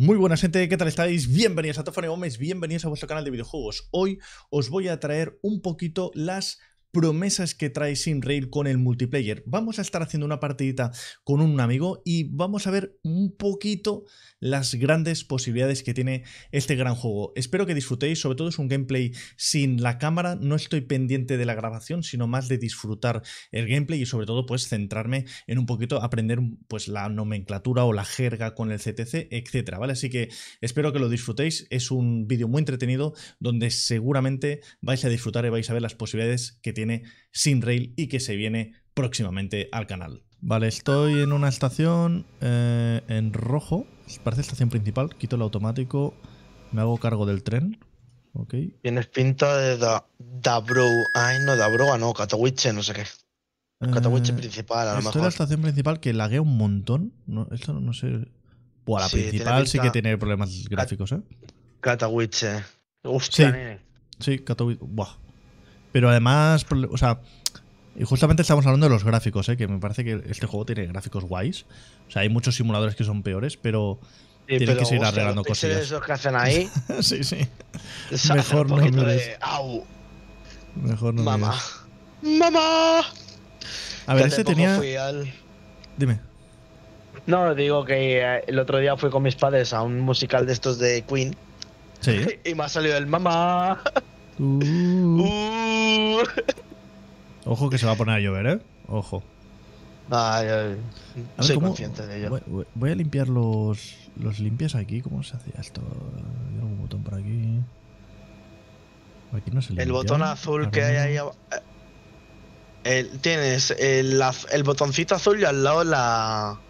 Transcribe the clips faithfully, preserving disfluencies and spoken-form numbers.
Muy buenas gente, ¿qué tal estáis? Bienvenidos a Top Funny Moments, bienvenidos a vuestro canal de videojuegos. Hoy os voy a traer un poquito las promesas que trae SimRail con el multiplayer. Vamos a estar haciendo una partidita con un amigo y vamos a ver un poquito las grandes posibilidades que tiene este gran juego. Espero que disfrutéis, sobre todo es un gameplay sin la cámara, no estoy pendiente de la grabación, sino más de disfrutar el gameplay y sobre todo pues centrarme en un poquito, aprender pues la nomenclatura o la jerga con el C T C, etcétera, ¿vale? Así que espero que lo disfrutéis, es un vídeo muy entretenido donde seguramente vais a disfrutar y vais a ver las posibilidades que tiene SimRail y que se viene próximamente al canal. Vale, estoy en una estación eh, en rojo. Parece estación principal. Quito el automático. Me hago cargo del tren. Ok. Tienes pinta de Dąbrowa. Ay, no, Dąbrowa no. Katowice, no sé qué. Katowice eh, principal, a lo mejor. Estoy en la estación principal que laguea un montón. No, esto no sé. Buah, la sí, principal sí que tiene problemas Kat gráficos, ¿eh? Katowice. Hostia, sí, nene. Sí, Katowice. Buah. Pero además, o sea, y justamente estamos hablando de los gráficos, ¿eh? Que me parece que este juego tiene gráficos guays. O sea, hay muchos simuladores que son peores, pero sí, tienen que seguir arreglando cosillas. ¿Pero esos que hacen ahí? Sí, sí. Mejor no mires. Au. Mejor no mires. Mamá. Mamá. A ver, este tenía... Al... Dime. No, digo que el otro día fui con mis padres a un musical de estos de Queen. Sí. Y me ha salido el mamá. Uh. Uh. Ojo que se va a poner a llover, ¿eh? Ojo. Ah, yo, yo. A ver, soy ¿cómo? Consciente de ello. Voy, voy a limpiar los, los limpias aquí. ¿Cómo se hacía esto? Hay algún botón por aquí. Aquí no se limpia. El botón azul arriba que hay ahí. El, tienes el, el botoncito azul y al lado la...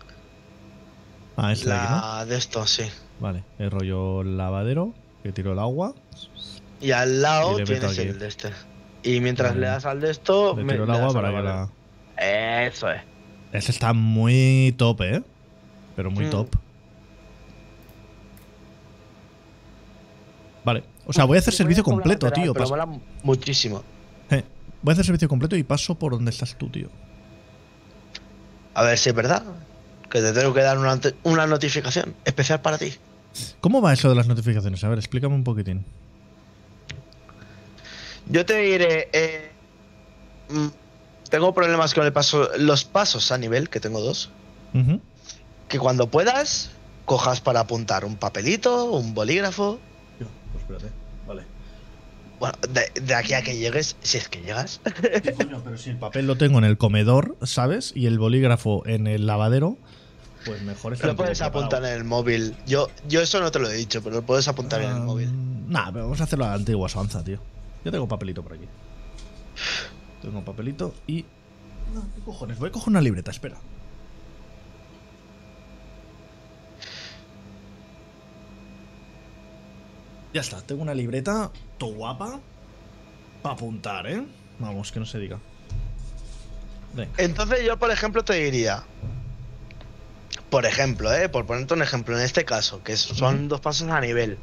Ah, es la... la de esto, sí. Vale, el rollo lavadero, que tiro el agua. Y al lado y tienes aquí el de este. Y mientras vale, le das al de esto... Le tiro me, el agua para que la... la... Eso es. Ese está muy top, ¿eh? Pero muy mm. top. Vale. O sea, voy a hacer sí, servicio completo, lateral, tío. Pero paso... mola muchísimo. Eh, voy a hacer servicio completo y paso por donde estás tú, tío. A ver si es verdad. Que te tengo que dar una, una notificación especial para ti. ¿Cómo va eso de las notificaciones? A ver, explícame un poquitín. Yo te diré, eh, tengo problemas con el paso, los pasos a nivel, que tengo dos, uh-huh. que cuando puedas, cojas para apuntar un papelito, un bolígrafo. Pues espérate, vale. Bueno, de, de aquí a que llegues, si es que llegas. Sí, coño, pero si el papel lo tengo en el comedor, ¿sabes? Y el bolígrafo en el lavadero, pues mejor es que... Lo puedes apuntar en el móvil. Yo, yo eso no te lo he dicho, pero lo puedes apuntar uh, en el móvil. Nah, pero vamos a hacerlo a la antigua Sanza, tío. Yo tengo papelito por aquí. Tengo papelito y... No, ¿qué cojones? Voy a coger una libreta, espera. Ya está, tengo una libreta to guapa para apuntar, ¿eh? Vamos, que no se diga. Venga. Entonces yo, por ejemplo, te diría... Por ejemplo, ¿eh? Por ponerte un ejemplo, en este caso, que son mm. dos pasos a nivel.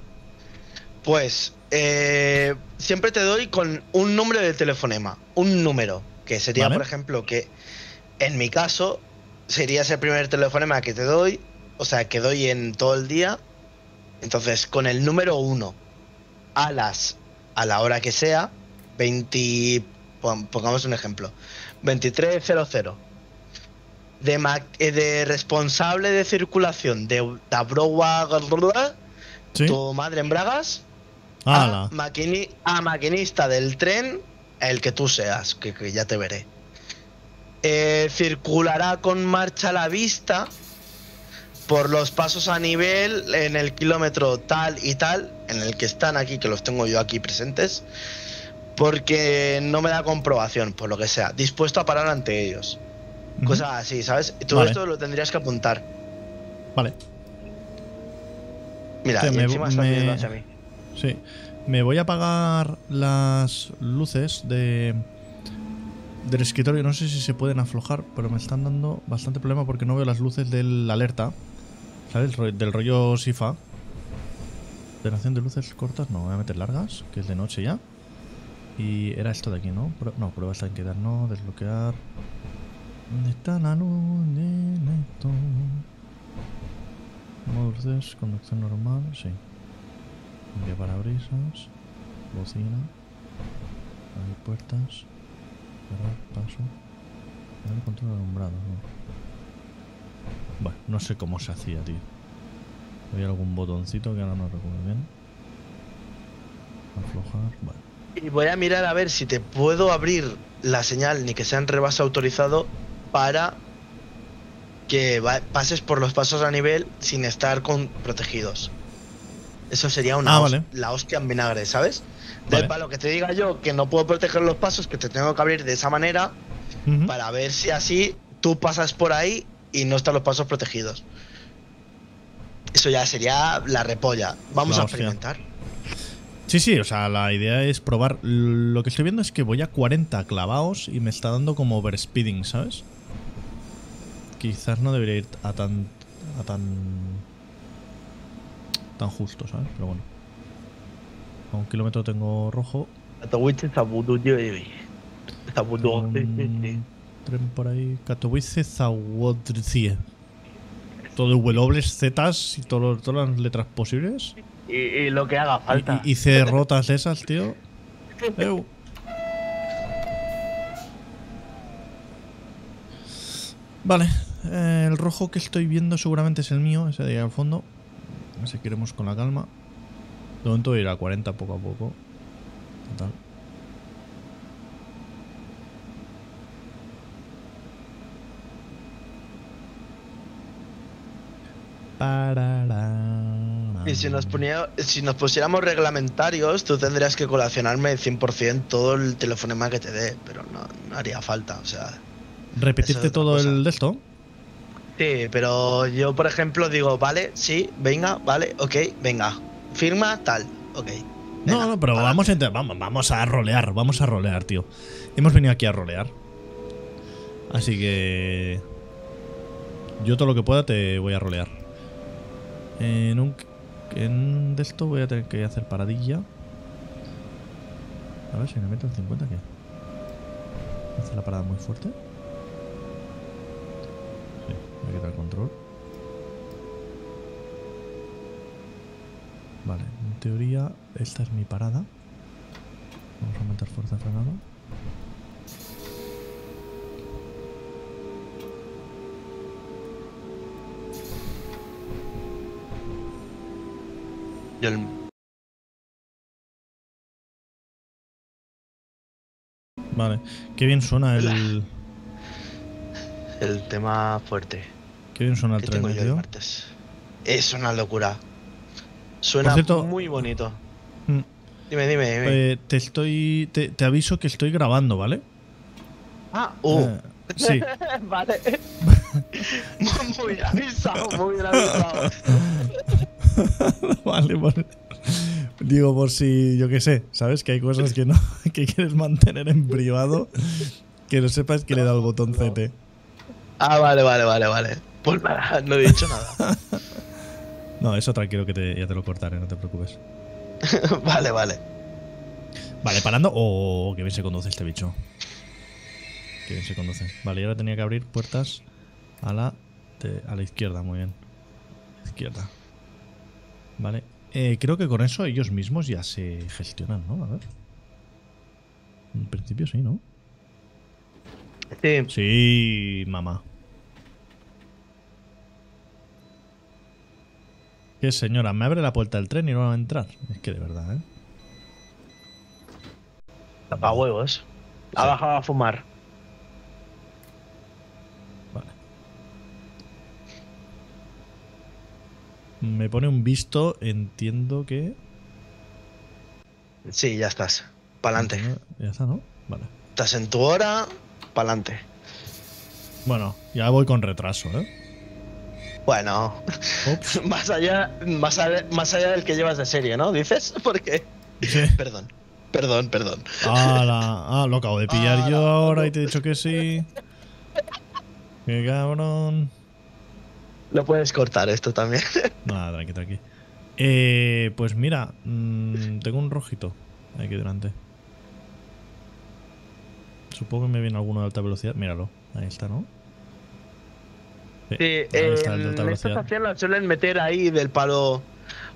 Pues... Eh, siempre te doy con un número de telefonema, un número, que sería, vale, por ejemplo, que en mi caso sería ese primer telefonema que te doy, o sea, que doy en todo el día, entonces con el número uno, a las, a la hora que sea, veinte, pongamos un ejemplo, veintitrés cero cero, de, de responsable de circulación de Dąbrowa, ¿sí? Tu madre en bragas. A, maquini a maquinista del tren, el que tú seas, que, que ya te veré. Eh, circulará con marcha a la vista por los pasos a nivel en el kilómetro tal y tal, en el que están aquí, que los tengo yo aquí presentes, porque no me da comprobación, por lo que sea. Dispuesto a parar ante ellos. Mm-hmm. Cosas así, ¿sabes? Todo vale, esto lo tendrías que apuntar. Vale. Mira, sí, y me, encima está me... hacia mí. Sí, me voy a apagar las luces de del escritorio, no sé si se pueden aflojar, pero me están dando bastante problema porque no veo las luces de la alerta, ¿sabes? Del rollo SIFA. Ordenación de luces cortas, no, voy a meter largas, que es de noche ya. Y era esto de aquí, ¿no? Pro, no, prueba esta en quedar, no, desbloquear. ¿Dónde está la luz de esto? Motores, conducción normal, sí. Limpia parabrisas, bocina, abrir puertas, cerrar, paso, el control alumbrado, ¿no? Bueno, no sé cómo se hacía, tío. Había algún botoncito que ahora no recuerdo bien. Aflojar, bueno. Y voy a mirar a ver si te puedo abrir la señal, ni que sea en rebaso autorizado, para que pases por los pasos a nivel sin estar con protegidos. Eso sería una ah, vale. la hostia en vinagre, ¿sabes? Vale. Del palo que te diga yo que no puedo proteger los pasos, que te tengo que abrir de esa manera, uh-huh. para ver si así tú pasas por ahí y no están los pasos protegidos. Eso ya sería la repolla. Vamos la a experimentar. Sí, sí, o sea, la idea es probar. Lo que estoy viendo es que voy a cuarenta clavados y me está dando como overspeeding, ¿sabes? Quizás no debería ir a tan a tan tan justo, ¿sabes? Pero bueno. A un kilómetro tengo rojo. Katowice, tren por ahí. Katowice, Zawodrzyje. Todo W, Zetas y todo, todas las letras posibles. Y, y lo que haga falta. Y, y cerrotas esas, tío. Ew. Vale, eh, el rojo que estoy viendo seguramente es el mío, ese de ahí al fondo. Así que iremos con la calma. De momento voy a ir a cuarenta poco a poco. Total. Y si nos, ponía, si nos pusiéramos reglamentarios, tú tendrías que colacionarme el cien por cien todo el telefonema que te dé, pero no, no haría falta, o sea... ¿Repetirte todo el de esto? Sí, pero yo, por ejemplo, digo, vale, sí, venga, vale, ok, venga, firma, tal, ok. Venga, no, no, pero vamos a, vamos, vamos a rolear, vamos a rolear, tío. Hemos venido aquí a rolear. Así que... yo todo lo que pueda te voy a rolear. En un... en de esto voy a tener que hacer paradilla. A ver si me meto en cincuenta, ¿qué? Hace la parada muy fuerte. Sí, voy a quitar el control. Vale, en teoría esta es mi parada. Vamos a aumentar fuerza de frenado. Vale, qué bien suena el... el tema fuerte. Qué bien suena el tren, tío. Es una locura. Suena cierto, muy bonito. Mm, dime, dime, dime. Eh, te estoy... Te, te aviso que estoy grabando, ¿vale? Ah, uh. eh, sí. Vale. Muy bien avisado, muy bien avisado. Vale, por, digo, por si, yo qué sé, ¿sabes? Que hay cosas que no que quieres mantener en privado, que no sepas que no, le da el botón no. C T. Ah, vale, vale, vale, vale. Pues nada, no he dicho nada. No, eso tranquilo que te, ya te lo cortaré, no te preocupes. Vale, vale. Vale, parando. Oh, que bien se conduce este bicho. Que bien se conduce. Vale, y ahora tenía que abrir puertas a la, de, a la izquierda, muy bien. Izquierda. Vale, eh, creo que con eso ellos mismos ya se gestionan, ¿no? A ver. En principio sí, ¿no? Sí. Sí, mamá. ¿Qué señora? Me abre la puerta del tren y no va a entrar. Es que de verdad, ¿eh? Tapa huevos. Ha sí. bajado a fumar. Me pone un visto, entiendo que... Sí, ya estás. Pa'lante. Ya está, ¿no? Vale. Estás en tu hora, pa'lante. Bueno, ya voy con retraso, ¿eh? Bueno. más, allá, más, allá, más allá del que llevas de serie, ¿no? ¿Dices? Porque... Sí. Perdón, perdón, perdón. Ala, ah, lo acabo de pillar Ala. yo ahora y te he dicho que sí. Qué cabrón. Lo puedes cortar esto también. Nada, tranqui, tranqui. Eh, pues mira, mmm, tengo un rojito aquí delante. Supongo que me viene alguno de alta velocidad. Míralo, ahí está, ¿no? Sí, sí eh, en esta estación la suelen meter ahí del palo.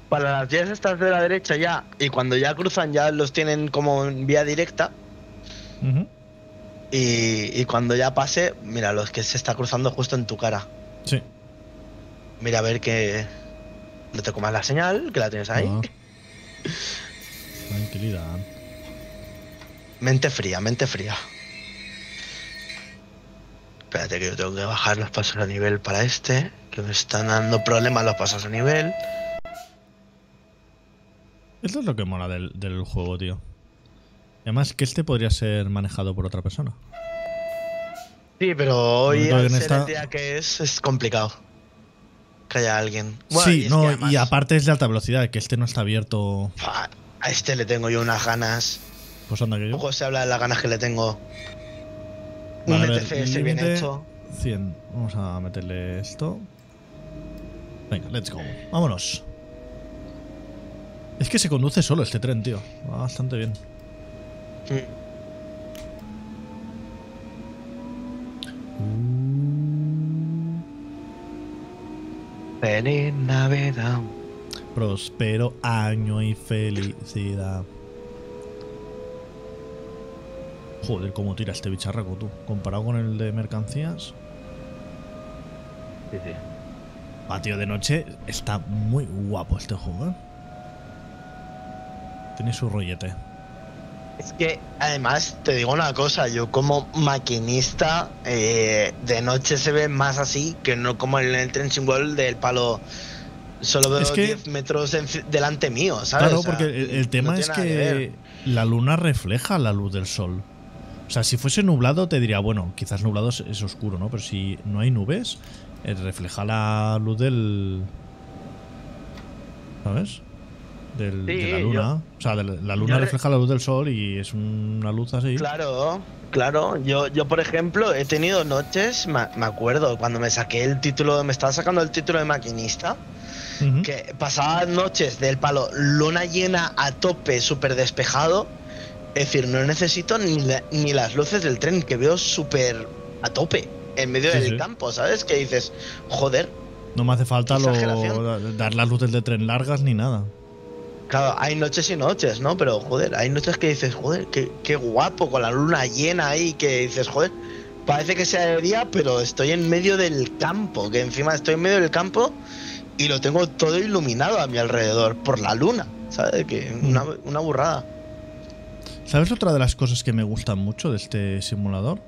Para las vías estas de la derecha ya, y cuando ya cruzan ya los tienen como en vía directa. Uh-huh. y, y cuando ya pase, mira, los que se está cruzando justo en tu cara. Sí. Mira, a ver que no te comas la señal, que la tienes ahí. No. Tranquilidad. Mente fría, mente fría. Espérate que yo tengo que bajar los pasos a nivel para este, que me están dando problemas los pasos a nivel. Esto es lo que mola del, del juego, tío. Además, que este podría ser manejado por otra persona. Sí, pero hoy al ser esta... el día que es, es complicado que haya alguien. Bueno, sí, y no, además... y aparte es de alta velocidad, que este no está abierto. A este le tengo yo unas ganas. Pues anda que yo. Poco se habla de las ganas que le tengo. Vale, un E T C este bien hecho. cien. Vamos a meterle esto. Venga, let's go. Vámonos. Es que se conduce solo este tren, tío. Va bastante bien. Sí. Feliz Navidad. Próspero año y felicidad. Joder, cómo tira este bicharraco, tú. Comparado con el de mercancías. Sí, sí. Ah, tío, de noche está muy guapo este juego, ¿eh? Tiene su rollete. Es que, además, te digo una cosa. Yo como maquinista, eh, de noche se ve más así que no como en el Train Sim World del palo. Solo veo diez que... metros en, delante mío, ¿sabes? Claro, o sea, porque el, el tema no es que, que la luna refleja la luz del sol. O sea, si fuese nublado te diría, bueno, quizás nublado es, es oscuro, ¿no? Pero si no hay nubes, eh, refleja la luz del... ¿Sabes? Del, sí, de la luna, yo, o sea, de la, la luna refleja la luz del sol y es una luz así. Claro, claro. Yo, yo por ejemplo, he tenido noches, ma, me acuerdo, cuando me saqué el título, me estaba sacando el título de maquinista, uh-huh. que pasaba noches del palo, luna llena a tope, súper despejado, es decir, no necesito ni, la, ni las luces del tren, que veo súper a tope, en medio sí, del sí. campo, ¿sabes? Que dices, joder. No me hace falta lo, dar las luces del tren largas ni nada. Claro, hay noches y noches, ¿no? Pero, joder, hay noches que dices, joder, qué, qué guapo, con la luna llena ahí, que dices, joder, parece que sea de día, pero estoy en medio del campo, que encima estoy en medio del campo y lo tengo todo iluminado a mi alrededor por la luna, ¿sabes? Que una, una burrada. ¿Sabes otra de las cosas que me gustan mucho de este simulador?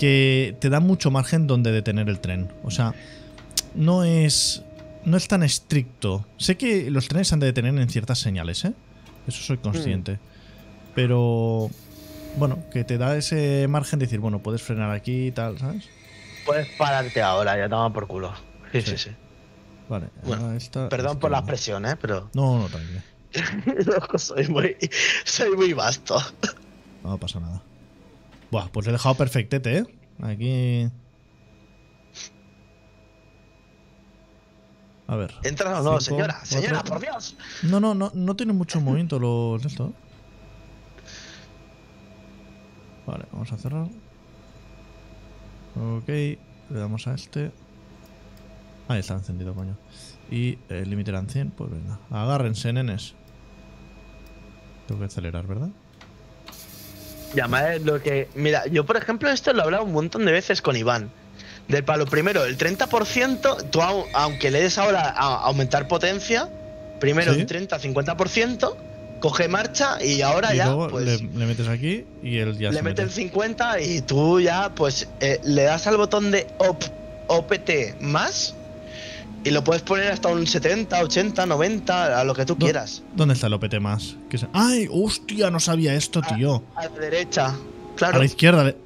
Que te da mucho margen donde detener el tren. O sea, no es... No es tan estricto. Sé que los trenes han de detener en ciertas señales, ¿eh? Eso soy consciente. Mm. Pero... Bueno, que te da ese margen de decir, bueno, puedes frenar aquí y tal, ¿sabes? Puedes pararte ahora, ya te van por culo. Sí, sí, sí. sí. Vale. Bueno, esta, perdón esta por la expresión, ¿eh? Pero... No, no, tranquilo. soy, muy, soy muy vasto. No pasa nada. Buah, pues le he dejado perfectete, ¿eh? Aquí... A ver. Entra o no, señora, cuatro. señora, por Dios. No, no, no, no tiene mucho movimiento los de esto. Vale, vamos a cerrar. Ok, le damos a este. Ahí está encendido, coño. Y el límite eran cien, pues venga. Agárrense, nenes. Tengo que acelerar, ¿verdad? Ya, madre, lo que. Mira, yo por ejemplo, esto lo he hablado un montón de veces con Iván. Del palo, primero, el treinta por ciento, tú au, aunque le des ahora a aumentar potencia, primero ¿Sí? un treinta a cincuenta por ciento, coge marcha y ahora y ya. Luego pues, le, le metes aquí y él ya. Le se mete el cincuenta y tú ya, pues eh, le das al botón de op, O P T más y lo puedes poner hasta un setenta, ochenta, noventa, a lo que tú quieras. ¿Dónde está el O P T más? ¿Qué es? ¡Ay, hostia! No sabía esto, tío. A, a la derecha, claro. A la izquierda. Le...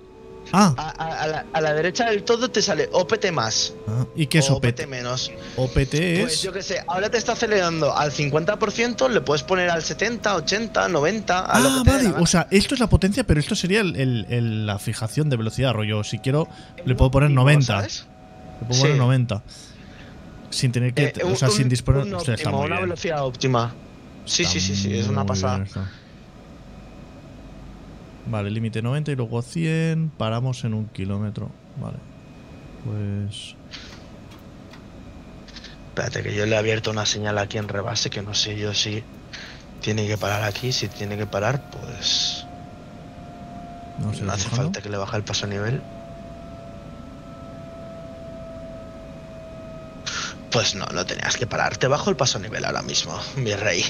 Ah. A, a, a, la, a la derecha del todo te sale O P T más. Ah, ¿y qué es o O P T? O P T menos. O P T es. Pues yo qué sé, ahora te está acelerando al cincuenta por ciento, le puedes poner al setenta, ochenta, noventa. A ah, lo que vale. O sea, esto es la potencia, pero esto sería el, el, el, la fijación de velocidad, rollo. Si quiero, le puedo poner noventa. ¿Sabes? Le puedo poner sí. noventa. Sin tener que. Eh, o sea, un, sin disponer. Un óptimo, está muy una bien. velocidad óptima. Sí, está sí, sí, sí, es una pasada. Vale, límite noventa y luego cien. Paramos en un kilómetro. Vale. Pues... Espérate, que yo le he abierto una señal aquí en rebase, que no sé yo si tiene que parar aquí. Si tiene que parar, pues... No, no hace falta que le baje el paso a nivel. Pues no, no tenías que parar. Te bajo el paso a nivel ahora mismo, mi rey.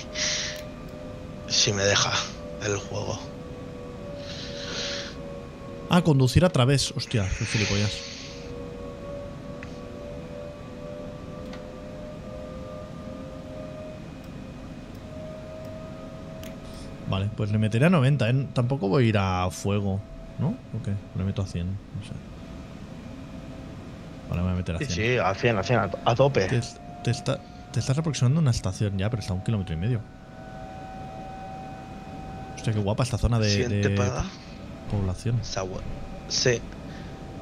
Si me deja el juego. Ah, conducir a través. Hostia, qué gilipollas. Vale, pues le meteré a noventa, ¿eh? Tampoco voy a ir a fuego, ¿no? ¿O qué? Le meto a cien, no sé. Vale, me voy a meter a cien. Sí, sí, a cien, a cien, a, a tope. Te, te, está, te estás aproximando a una estación ya, pero está a un kilómetro y medio. Hostia, qué guapa esta zona de, de población. Sí.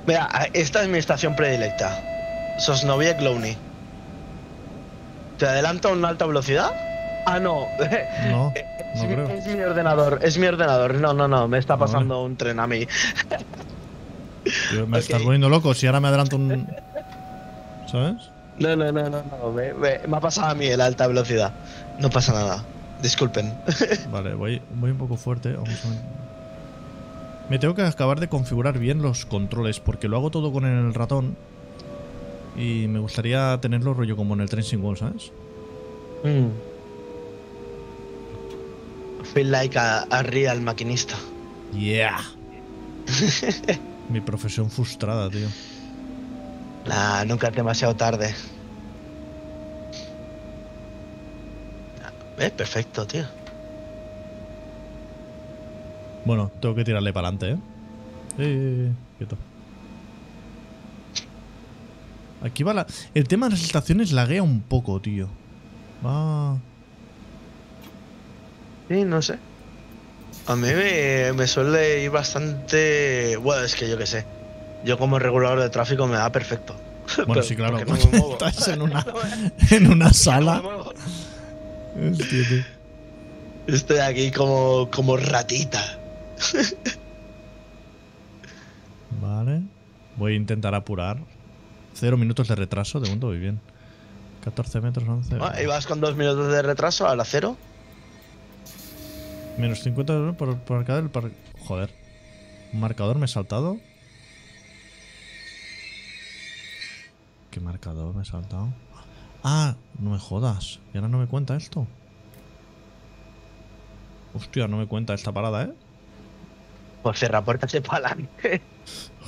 Mira, esta es mi estación predilecta. Sosnowiec Glowny. ¿Te adelanta a una alta velocidad? Ah, no. No. No es, mi, es mi ordenador, es mi ordenador. No, no, no, me está pasando vale. un tren a mí. Tío, me okay. estás volviendo loco si ahora me adelanto un... ¿Sabes? No, no, no, no, no. Me, me, me ha pasado a mí el alta velocidad. No pasa nada, disculpen. Vale, voy, voy un poco fuerte. Vamos a... Me tengo que acabar de configurar bien los controles, porque lo hago todo con el ratón. Y me gustaría tenerlo rollo como en el Train Sim World, ¿sabes? Mm. Feel like a, a real maquinista. Yeah. Mi profesión frustrada, tío. Nah, nunca es demasiado tarde. Eh, perfecto, tío. Bueno, tengo que tirarle para adelante, ¿eh? Eh, eh, eh. Quieto. Aquí va la... El tema de las estaciones laguea un poco, tío. Va... Sí, no sé. A mí me, me suele ir bastante... Bueno, es que yo qué sé. Yo como regulador de tráfico me da perfecto. Bueno, pero, sí, claro. No me muevo. Estás en una, en una sala. No. Hostia, tío. Estoy aquí como, como ratita. Vale. Voy a intentar apurar. Cero minutos de retraso. De momento voy bien. catorce metros, once... Ah, ¿y vas con dos minutos de retraso a la cero? Menos cincuenta euros por, por marcador del par... Joder. Un marcador me he saltado. ¿Qué marcador me he saltado? Ah, no me jodas. Y ahora no me cuenta esto. Hostia, no me cuenta esta parada, ¿eh? Pues cierra puertas de pa'lante.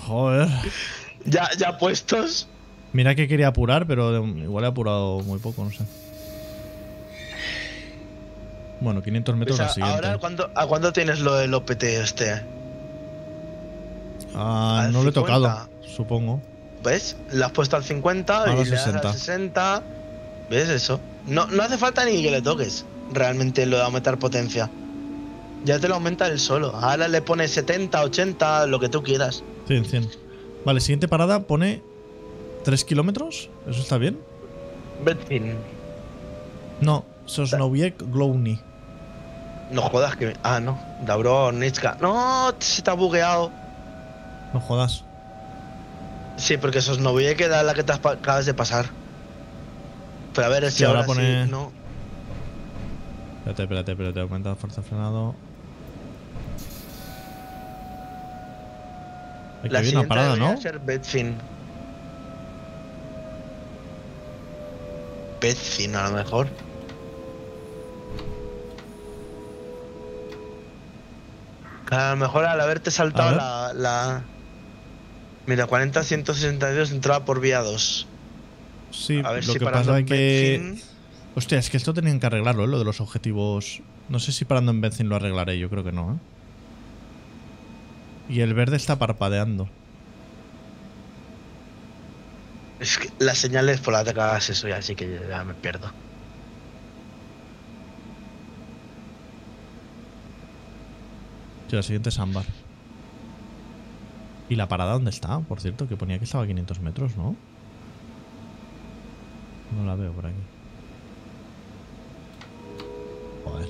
Joder. Ya, ya puestos. Mira que quería apurar, pero igual he apurado muy poco, no sé. Bueno, quinientos metros pues a, la siguiente. ¿Ahora ¿cuándo, a cuándo tienes lo del O P T este? Ah, no cincuenta? Lo he tocado, supongo. ¿Ves? Le has puesto al cincuenta a y le das al sesenta. ¿Ves eso? No, no hace falta ni que le toques. Realmente lo de aumentar potencia. Ya te lo aumenta él solo. Ahora le pones setenta, ochenta, lo que tú quieras. cien, cien. Vale, siguiente parada pone tres kilómetros. ¿Eso está bien? Betfin. No. Sosnowiec Glowny. No jodas que... Ah, no. Dąbrowa, Ornicka. No, se te ha bugueado. No jodas. Sí, porque Sosnowiec era la que te acabas de pasar. Pero a ver, si sí, ahora, ahora pone... Sí, no. Espérate, espérate, espérate. Aumenta la fuerza de frenado. Aquí la siguiente parada, ¿no? Ser Bedfin. Bedfin, a lo mejor. A lo mejor al haberte saltado la, la... Mira, cuarenta, ciento sesenta y dos entraba por vía dos. Sí, a ver lo si que pasa es que... Benzin... Hostia, es que esto tenían que arreglarlo, ¿eh? Lo de los objetivos... No sé si parando en Benzin lo arreglaré, yo creo que no, ¿eh? Y el verde está parpadeando. Es que las señales por las que hagas eso ya, así que ya me pierdo. La siguiente es ámbar. ¿Y la parada dónde está? Por cierto, que ponía que estaba a quinientos metros, ¿no? No la veo por aquí. Joder.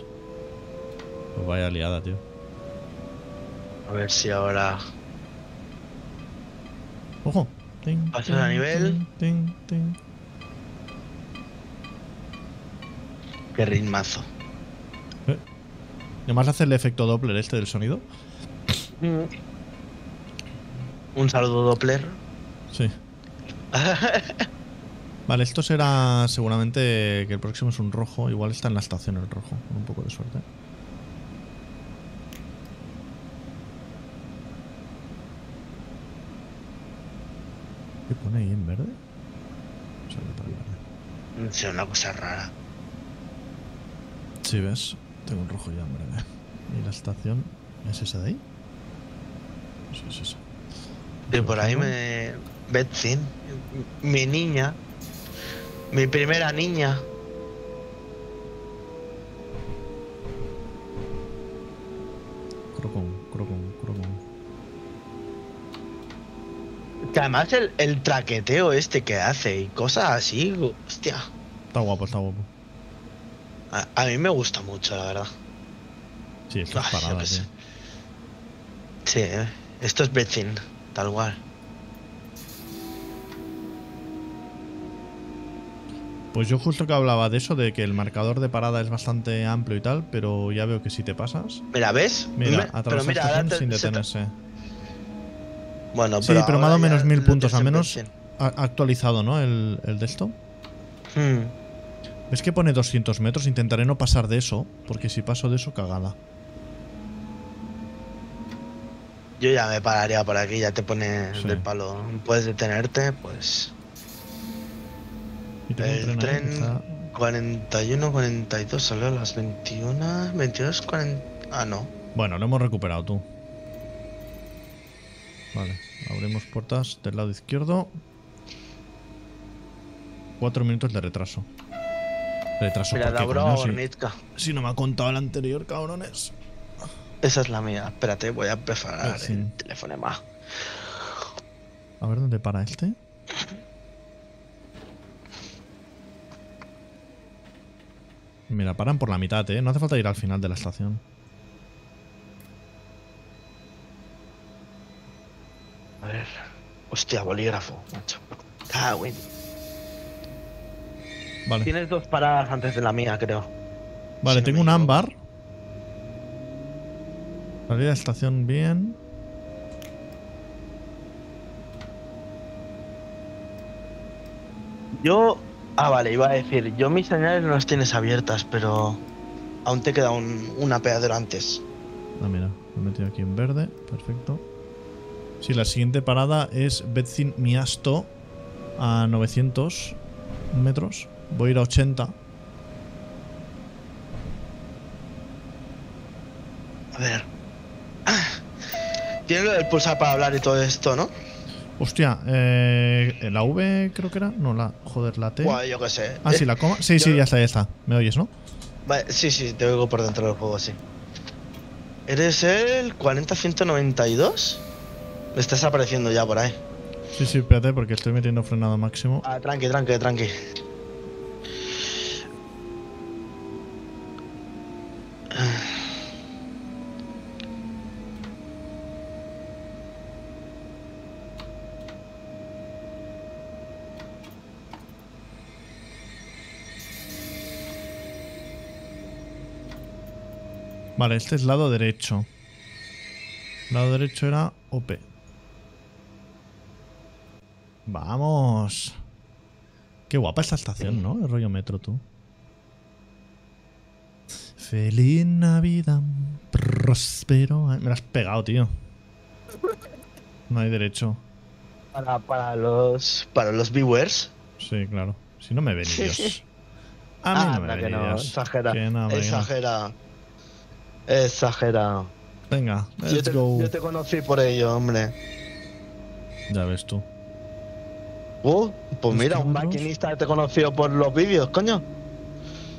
Pues vaya liada, tío. A ver si ahora... ¡Ojo! Pasas a nivel. Ting, ting, ting. Qué ritmazo. ¿Eh? Además hace el efecto Doppler este del sonido. Mm. Un saludo Doppler. Sí. Vale, esto será seguramente que el próximo es un rojo. Igual está en la estación el rojo, con un poco de suerte. ¿Qué pone ahí en verde? Es una cosa rara. Sí, ves. Tengo un rojo ya en breve. ¿Y la estación es esa de ahí? Sí, es esa. Y por ahí me... Betsy, mi niña. Mi primera niña. Crocón, crocón, crocón. Que además el, el traqueteo este que hace y cosas así, hostia. Está guapo, está guapo. A, a mí me gusta mucho, la verdad. Sí, esto es parada, pues, sí, ¿eh? Esto es Bechin, tal cual. Pues yo justo que hablaba de eso, de que el marcador de parada es bastante amplio y tal, pero ya veo que si te pasas... Mira, ¿ves? Mira, atravesaste sin detenerse. Bueno, pero sí, pero más o menos mil puntos, al menos ha actualizado, ¿no? El, el de esto. Hmm. ¿Ves que pone doscientos metros? Intentaré no pasar de eso, porque si paso de eso, cagada. Yo ya me pararía por aquí, ya te pone sí. Del palo. Puedes detenerte, pues... El tren está... cuarenta y uno cuarenta y dos salió a las veintiuna, veintidós cuarenta... Ah, no. Bueno, lo hemos recuperado, tú. Vale. Abrimos puertas del lado izquierdo. Cuatro minutos de retraso. Retraso. Mira, la broma Ornitka. Si no me ha contado el anterior, cabrones. Esa es la mía. Espérate, voy a empezar sí. El telefonema. A ver dónde para este. Mira, paran por la mitad, ¿eh? No hace falta ir al final de la estación. A ver... Hostia, bolígrafo, macho. Cagüen. Vale. Tienes dos paradas antes de la mía, creo. Vale, si tengo no un ámbar. Salí de la estación bien. Yo... Ah, vale, iba a decir, yo mis señales no las tienes abiertas, pero aún te queda un, un apeadero antes. Ah, mira, me he metido aquí en verde, perfecto. Sí, la siguiente parada es Będzin Miasto a novecientos metros. Voy a ir a ochenta. A ver. Tienes lo del pulsar para hablar y todo esto, ¿no? Hostia, eh, la V creo que era. No, la. Joder, la T. Bueno, yo qué sé. Ah, sí, la coma. Sí, yo... sí, ya está, ya está. ¿Me oyes, no? Vale, sí, sí, te oigo por dentro del juego, sí. ¿Eres el cuarenta ciento noventa y dos? Me estás apareciendo ya por ahí. Sí, sí, espérate, porque estoy metiendo frenado máximo. Ah, tranqui, tranqui, tranqui. Vale, este es lado derecho. Lado derecho era O P. ¡Vamos! Qué guapa esta estación, ¿no? El rollo metro, tú. Feliz Navidad, próspero... Me la has pegado, tío. No hay derecho. Para, para los... Para los viewers. Sí, claro. Si no me ven ellos. A mí ah, no me ven que no, ellos. Exagera. Que no, exagera. Exagerado. Venga, let's yo te, go. Yo te conocí por ello, hombre. Ya ves tú. Uh, pues mira, un maquinista que te conoció por los vídeos, coño.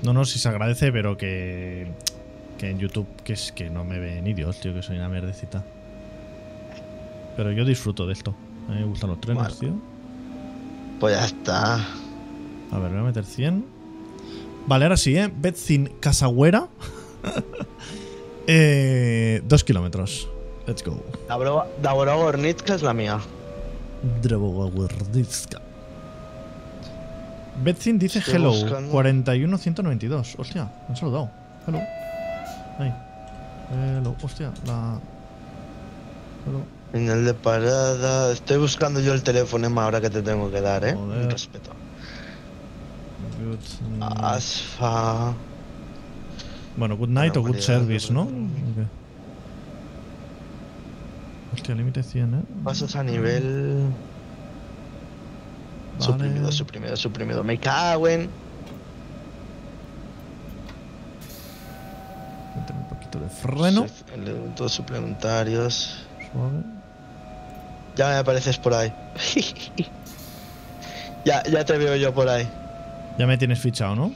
No, no, si se agradece, pero que... Que en YouTube, que es que no me ven ni Dios, tío, que soy una mierdecita. Pero yo disfruto de esto. A mí me gustan los trenes, bueno, tío. Pues ya está. A ver, voy a meter cien. Vale, ahora sí, ¿eh? Będzin Ksawera. Eh, dos kilómetros. Let's go. Dąbrowa Górnicka es la mía. Dąbrowa Górnicka. Benzin dice estoy hello, buscando. cuarenta y uno ciento noventa y dos. Hostia, me han saludado. Hello. Ahí. Hello, hostia, la... Hello. Final de parada... Estoy buscando yo el teléfono, Emma, ahora que te tengo que dar, eh. Joder. Mi respeto. Good... Asfa... Bueno, good night bueno, o good service, ¿no? Okay. Hostia, límite cien, eh. Pasos a nivel... Vale. Suprimido, suprimido, suprimido. Me cago en... Méteme un poquito de freno. Elementos suplementarios. Suave. Ya me apareces por ahí. ya, ya te veo yo por ahí. Ya me tienes fichado, ¿no?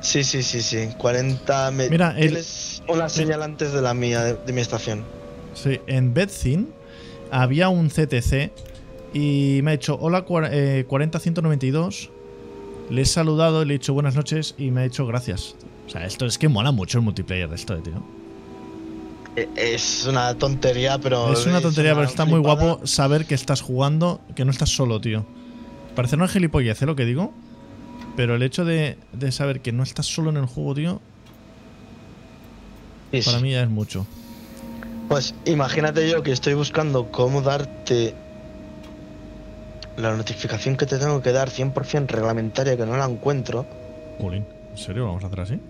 Sí, sí, sí, sí. cuarenta metros. Mira, tienes el... una señal el... antes de la mía, de, de mi estación. Sí, en Bedzin había un C T C... Y me ha hecho hola eh, cuarenta ciento noventa y dos. Le he saludado, le he dicho buenas noches y me ha hecho gracias. O sea, esto es que mola mucho el multiplayer de esto, eh, tío. Es una tontería, pero... Es una tontería, es una pero está flipada. Muy guapo saber que estás jugando, que no estás solo, tío. Parece una gilipollez, ¿eh? Lo que digo. Pero el hecho de, de saber que no estás solo en el juego, tío... Sí, sí. Para mí ya es mucho. Pues imagínate yo que estoy buscando cómo darte... La notificación que te tengo que dar cien por cien reglamentaria que no la encuentro. Colin, ¿en serio vamos a hacer así?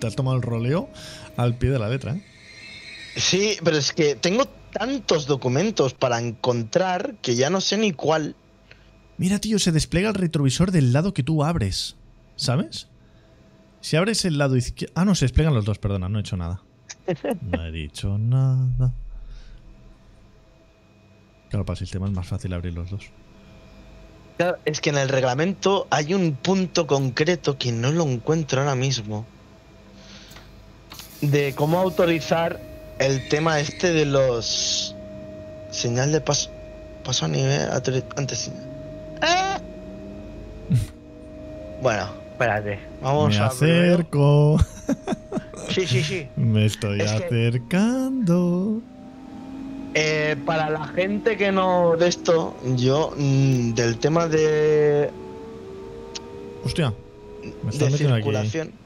Te has tomado el roleo al pie de la letra, ¿eh? Sí, pero es que tengo tantos documentos para encontrar que ya no sé ni cuál. Mira, tío, se despliega el retrovisor del lado que tú abres, ¿sabes? Si abres el lado izquierdo... Ah, no, se despliegan los dos, perdona, no he hecho nada. No he dicho nada. Claro, para el sistema es más fácil abrir los dos. Claro, es que en el reglamento hay un punto concreto que no lo encuentro ahora mismo. De cómo autorizar el tema este de los... Señal de paso... Paso a nivel... Antes... ¡Ah! Bueno, espérate. Vamos a... Me acerco. Sí, sí, sí. Me estoy es acercando... Que... Eh, para la gente que no de esto, yo mmm, del tema de... Hostia, me está de circulación. Aquí.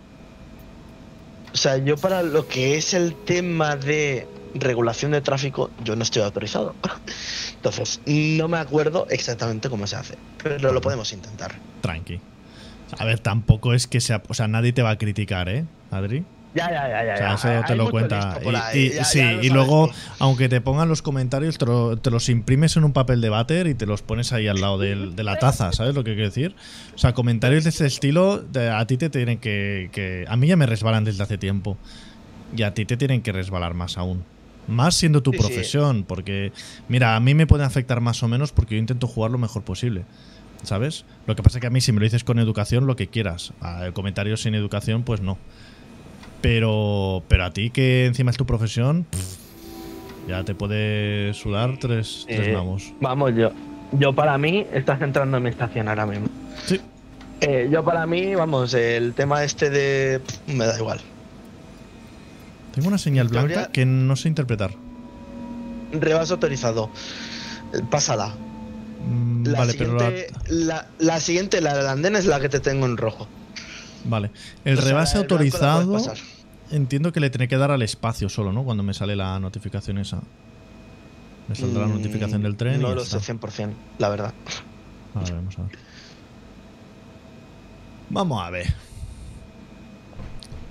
O sea, yo para lo que es el tema de regulación de tráfico, yo no estoy autorizado. Entonces, no me acuerdo exactamente cómo se hace, pero lo podemos intentar. Tranqui. A ver, tampoco es que sea... O sea, nadie te va a criticar, ¿eh, Adri? Ya, ya, ya, ya. O sea, eso ya, te lo cuenta. Y, y, ya, sí, ya lo y luego, aunque te pongan los comentarios, te, lo, te los imprimes en un papel de váter y te los pones ahí al lado del, de la taza, ¿sabes lo que quiero decir? O sea, comentarios de ese estilo, de, a ti te tienen que, que... A mí ya me resbalan desde hace tiempo. Y a ti te tienen que resbalar más aún. Más siendo tu sí, profesión, sí. Porque, mira, a mí me pueden afectar más o menos porque yo intento jugar lo mejor posible. ¿Sabes? Lo que pasa es que a mí, si me lo dices con educación, lo que quieras. Comentarios sin educación, pues no. Pero, pero a ti, que encima es tu profesión, pff, ya te puede sudar tres, eh, tres mamos. Vamos, yo. Yo para mí, estás entrando en mi estación ahora mismo. Sí. Eh, yo para mí, vamos, el tema este de... Pff, me da igual. Tengo una señal blanca teoría, que no sé interpretar. Rebaso autorizado. Pásala. Mm, la vale, siguiente, pero la... La, la siguiente, la del andén, es la que te tengo en rojo. Vale, el o sea, rebase el autorizado entiendo que le tiene que dar al espacio solo, ¿no? Cuando me sale la notificación esa. Me saldrá mm, la notificación del tren. No y lo está. Sé cien por cien, la verdad. A ver, vamos a ver. Vamos a ver.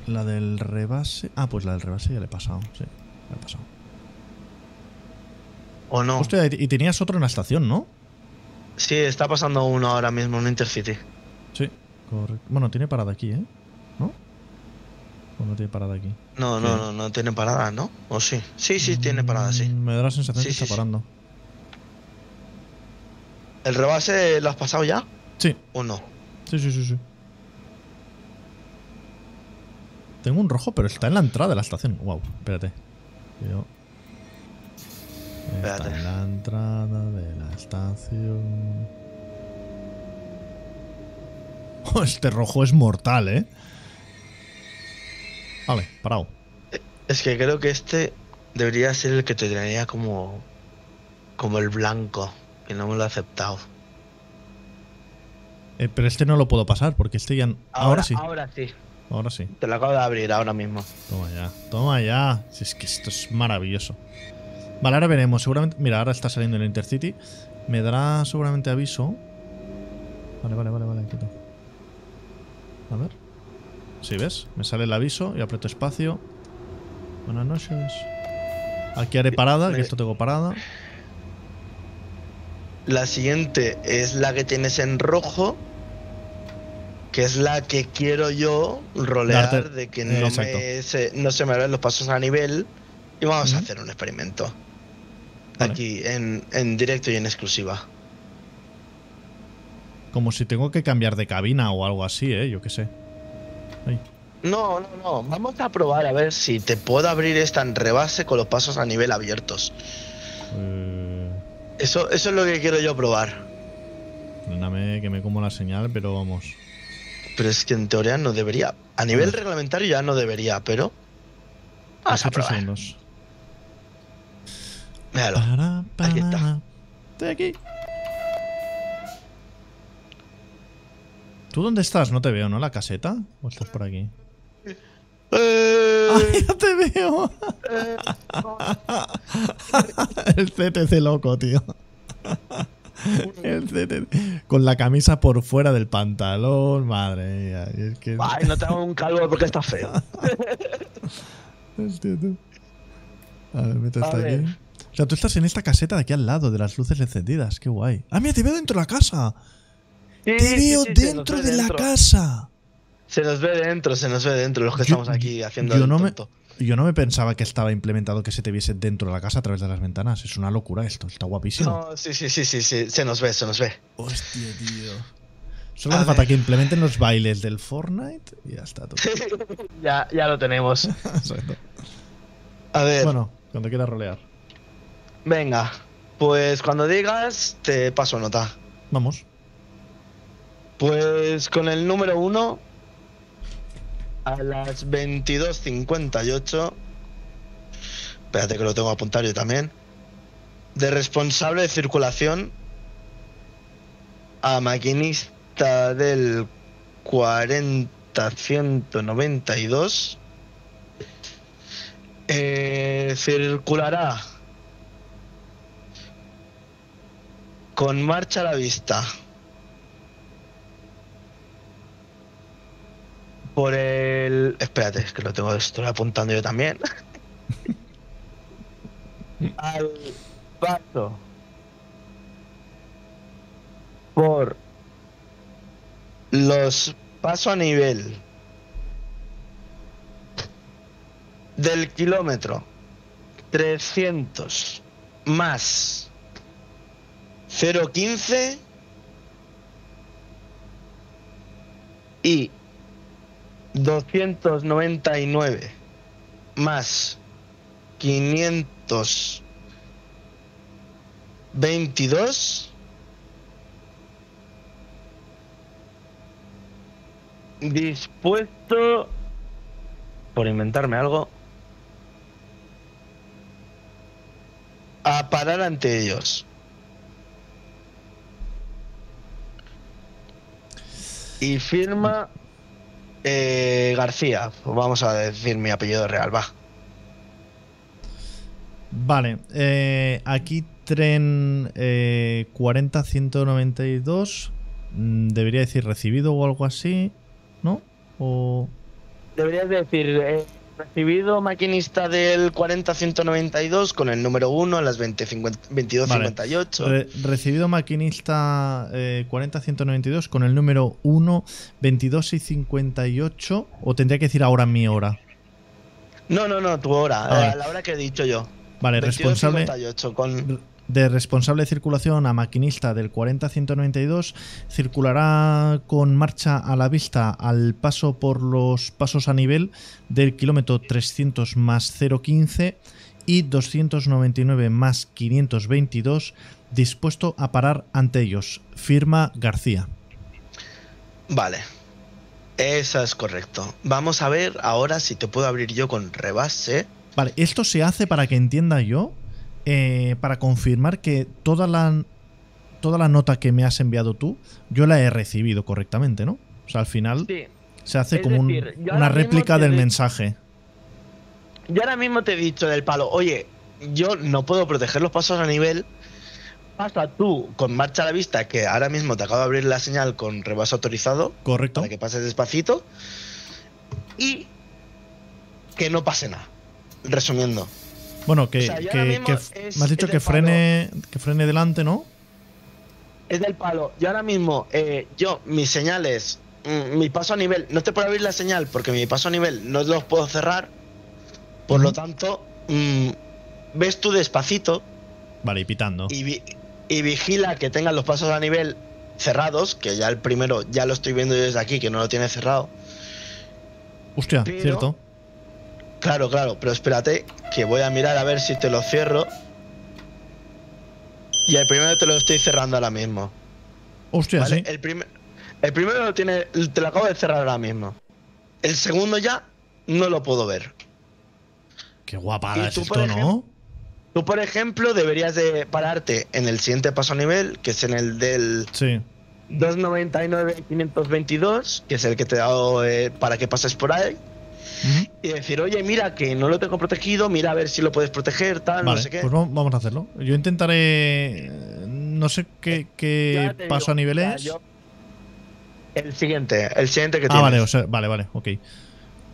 La del rebase... Ah, pues la del rebase ya le he pasado, sí. Le he pasado. ¿O no? Hostia, y tenías otro en la estación, ¿no? Sí, está pasando uno ahora mismo, un Intercity. Sí. Correcto. Bueno, tiene parada aquí, ¿eh? ¿No? ¿O no tiene parada aquí? No, no, no, no tiene parada, ¿no? ¿O sí? Sí, sí, mm, tiene parada, sí. Me da la sensación sí, que sí, está parando. ¿El rebase lo has pasado ya? Sí. ¿O no? Sí, sí, sí, sí. Tengo un rojo, pero está en la entrada de la estación. Wow, espérate. Yo... Está espérate. En la entrada de la estación... Este rojo es mortal, ¿eh? Vale, parado. Es que creo que este debería ser el que te traería como... Como el blanco, que no me lo he aceptado. Eh, pero este no lo puedo pasar, porque este ya... Ahora, ahora sí. Ahora sí. Ahora sí. Te lo acabo de abrir ahora mismo. Toma ya, toma ya. Si es que esto es maravilloso. Vale, ahora veremos. Seguramente... Mira, ahora está saliendo el Intercity. Me dará seguramente aviso. Vale, vale, vale, vale, quito. A ver. ¿Sí ves? Me sale el aviso y aprieto espacio. Buenas noches. Aquí haré parada, que esto tengo parada. La siguiente es la que tienes en rojo, que es la que quiero yo rolear. Darte, de que no, me, se, no se me abren los pasos a nivel. Y vamos uh-huh. a hacer un experimento. Vale. Aquí, en, en directo y en exclusiva. Como si tengo que cambiar de cabina o algo así, ¿eh? Yo qué sé. Ahí. No, no, no. Vamos a probar a ver si te puedo abrir esta en rebase con los pasos a nivel abiertos. Eh... Eso, eso es lo que quiero yo probar. Perdóname que me como la señal, pero vamos. Pero es que en teoría no debería. A nivel no. reglamentario ya no debería, pero... Vamos a probar. Segundos. Míralo. Para, para, aquí está. Estoy aquí. ¿Tú dónde estás? No te veo, ¿no? ¿La caseta? ¿O estás por aquí? Eh... ¡Ay, ya te veo! Eh... El C T C loco, tío. El C T C. Con la camisa por fuera del pantalón. Madre mía. Es que... Ay, no tengo un calvo porque está feo. Hostia, tú. A ver, mete hasta aquí. O sea, tú estás en esta caseta de aquí al lado, de las luces encendidas. Qué guay. ¡Ah, mira, te veo dentro de la casa! Sí, ¡Te veo sí, sí, dentro de dentro. la casa! Se nos ve dentro, se nos ve dentro los que yo, estamos aquí haciendo yo no me, yo no me pensaba que estaba implementado que se te viese dentro de la casa a través de las ventanas. Es una locura esto, está guapísimo. No, sí, sí, sí, sí, sí. se nos ve, se nos ve. Hostia, tío. Solo hace falta que implementen los bailes del Fortnite y ya está. Todo. ya, ya lo tenemos. Exacto. A ver. Bueno, cuando quieras rolear. Venga, pues cuando digas te paso nota. Vamos. Pues con el número uno, a las veintidós cincuenta y ocho, espérate que lo tengo que apuntar yo también, de responsable de circulación a maquinista del cuarenta ciento noventa y dos, eh, circulará con marcha a la vista por el... Espérate, es que lo tengo, estoy apuntando yo también. Al paso por los pasos a nivel del kilómetro trescientos más cero quince y doscientos noventa y nueve más quinientos veintidós dispuesto por inventarme algo a parar ante ellos y firma Eh, García, vamos a decir mi apellido real, va. Vale, eh, aquí tren eh, cuarenta ciento noventa y dos debería decir recibido o algo así, ¿no? O... Deberías decir eh, recibido maquinista del cuarenta ciento noventa y dos con el número uno a las veintidós cincuenta y ocho. Vale. Re recibido maquinista eh, cuarenta ciento noventa y dos con el número uno, veintidós y cincuenta y ocho. ¿O tendría que decir ahora mi hora? No, no, no, tu hora. Ah, vale. La hora que he dicho yo. Vale, responsable. Con... De responsable de circulación a maquinista del cuarenta ciento noventa y dos circulará con marcha a la vista al paso por los pasos a nivel del kilómetro trescientos más cero quince y doscientos noventa y nueve más quinientos veintidós dispuesto a parar ante ellos. Firma García. Vale, eso es correcto. Vamos a ver ahora si te puedo abrir yo con rebase. Vale, esto se hace para que entienda yo. Eh, para confirmar que toda la toda la nota que me has enviado tú, yo la he recibido correctamente, ¿no? O sea, al final sí. se hace es como decir, un, una réplica del mensaje. Yo ahora mismo te he dicho del palo, oye, yo no puedo proteger los pasos a nivel, pasa tú con marcha a la vista, que ahora mismo te acabo de abrir la señal con rebaso autorizado. Correcto. Para que pases despacito y que no pase nada. Resumiendo. Bueno, que, o sea, que, que es, me has dicho que frene, que frene delante, ¿no? Es del palo. Yo ahora mismo, eh, yo, mis señales, mi paso a nivel, no te puedo abrir la señal porque mi paso a nivel no los puedo cerrar. Por mm. lo tanto, mm, ves tú despacito. Vale, y pitando. Y, vi y vigila que tengan los pasos a nivel cerrados, que ya el primero ya lo estoy viendo yo desde aquí, que no lo tiene cerrado. Hostia, pero, cierto. Claro, claro, pero espérate, que voy a mirar a ver si te lo cierro. Y el primero te lo estoy cerrando ahora mismo. Hostia, ¿vale? Sí. El, prim el primero lo tiene, te lo acabo de cerrar ahora mismo. El segundo ya no lo puedo ver. Qué guapada es esto, ¿no? Tú, por ejemplo, deberías de pararte en el siguiente paso a nivel, que es en el del sí. dos noventa y nueve quinientos veintidós, que es el que te he dado eh, para que pases por ahí. Uh-huh. Y decir, oye, mira, que no lo tengo protegido, mira a ver si lo puedes proteger, tal, vale, no sé qué. Pues vamos a hacerlo. Yo intentaré. No sé qué, qué paso digo, a nivel es. Yo... El siguiente, el siguiente que ah, tienes. Ah, vale, o sea, vale, vale, ok.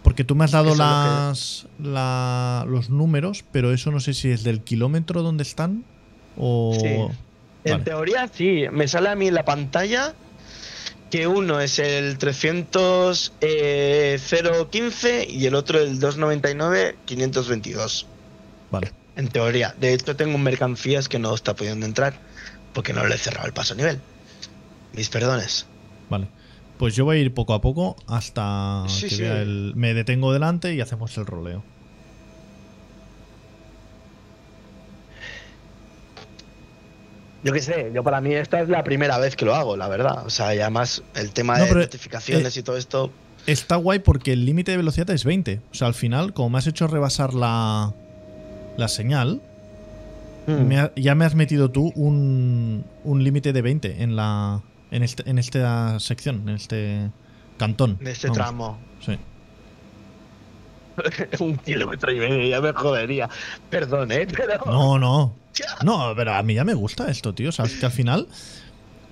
Porque tú me has dado las, lo que... la, los números, pero eso no sé si es del kilómetro donde están o. Sí. Vale. En teoría, sí. Me sale a mí en la pantalla. Que uno es el trescientos, eh, cero quince y el otro el dos noventa y nueve quinientos veintidós. Vale. En teoría. De hecho, tengo un mercancías que no está pudiendo entrar porque no le he cerrado el paso a nivel. Mis perdones. Vale. Pues yo voy a ir poco a poco hasta sí, que sí. vea el... Me detengo delante y hacemos el roleo. Yo qué sé, yo para mí esta es la primera vez que lo hago, la verdad. O sea, y además el tema no, de notificaciones eh, y todo esto... Está guay porque el límite de velocidad es veinte. O sea, al final, como me has hecho rebasar la, la señal, hmm. me ha, ya me has metido tú un, un límite de veinte en la en, este, en esta sección, en este cantón. En este vamos. Tramo. Sí. Un kilómetro y medio, ya me jodería. Perdón, ¿eh? Pero... No, no. No, pero a mí ya me gusta esto, tío. O sea, es que al final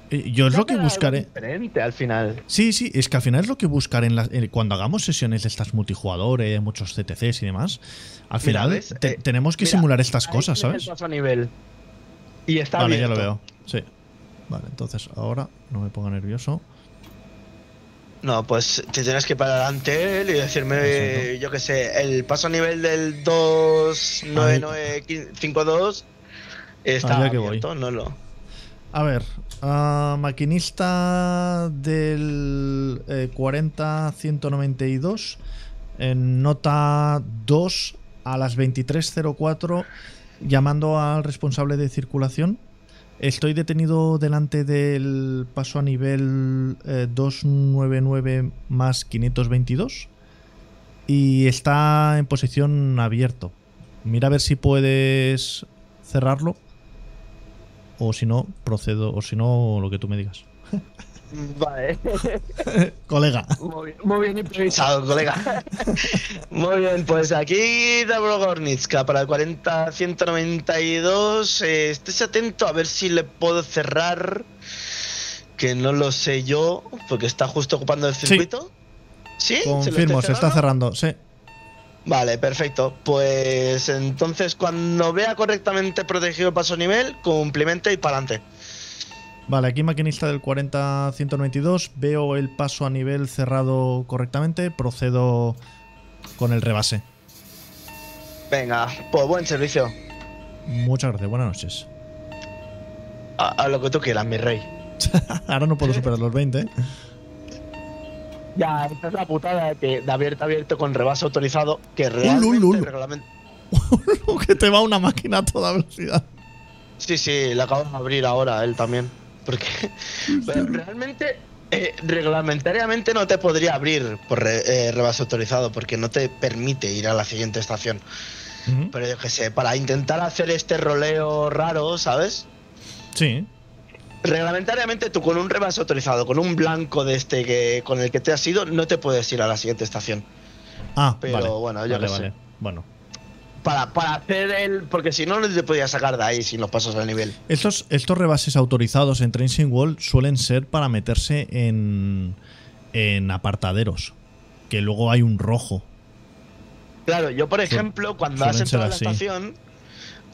eh, yo es lo que buscaré diferente al final. Sí, sí, es que al final es lo que buscaré en la, en, cuando hagamos sesiones de estas multijugadores, muchos C T Cs y demás. Al final mira, ves, te, eh, tenemos que mira, simular estas cosas, ¿sabes? Paso a nivel. Y está vale, abierto. Ya lo veo. Sí. Vale, entonces ahora no me ponga nervioso. No, pues te tienes que parar ante él y decirme, eso, ¿no? Yo qué sé, el paso a nivel del dos noventa y nueve cincuenta y dos. Está ah, que voy. No lo. A ver, uh, maquinista del eh, cuarenta ciento noventa y dos en nota dos a las veintitrés cero cuatro, llamando al responsable de circulación. Estoy detenido delante del paso a nivel eh, doscientos noventa y nueve más quinientos veintidós y está en posición abierto. Mira a ver si puedes cerrarlo. O si no, procedo. O si no, lo que tú me digas. Vale. Colega. Muy, muy bien improvisado, colega. Muy bien, pues aquí Dabrogornitska para el cuarenta ciento noventa y dos. Eh, estés atento a ver si le puedo cerrar. Que no lo sé yo, porque está justo ocupando el circuito. Sí. ¿Sí? Confirmo, ¿se, se está cerrando? Sí. Vale, perfecto. Pues entonces cuando vea correctamente protegido el paso nivel, complementa y para adelante. Vale, aquí maquinista del cuarenta ciento noventa y dos, veo el paso a nivel cerrado correctamente, procedo con el rebase. Venga, pues buen servicio. Muchas gracias, buenas noches. A, a lo que tú quieras, mi rey. Ahora no puedo superar los veinte, ¿eh? Ya, esta es la putada de que de abierto abierto con rebaso autorizado, que realmente ulu, ulu. Reglamento... que te va una máquina a toda velocidad. Sí, sí, la acabamos de abrir ahora él también. Porque pero realmente, eh, reglamentariamente no te podría abrir por re, eh, rebaso autorizado, porque no te permite ir a la siguiente estación. Uh-huh. Pero yo qué sé, para intentar hacer este roleo raro, ¿sabes? Sí. Reglamentariamente tú con un rebaso autorizado, con un blanco de este que con el que te has ido, no te puedes ir a la siguiente estación. Ah, pero vale, bueno, yo vale, que vale. Sé. Bueno. Para, para hacer el… Porque si no, no te podías sacar de ahí sin los pasos al nivel. Estos, estos rebases autorizados en Train Sim World suelen ser para meterse en, en apartaderos, que luego hay un rojo. Claro, yo por ejemplo, cuando has entrado a la estación,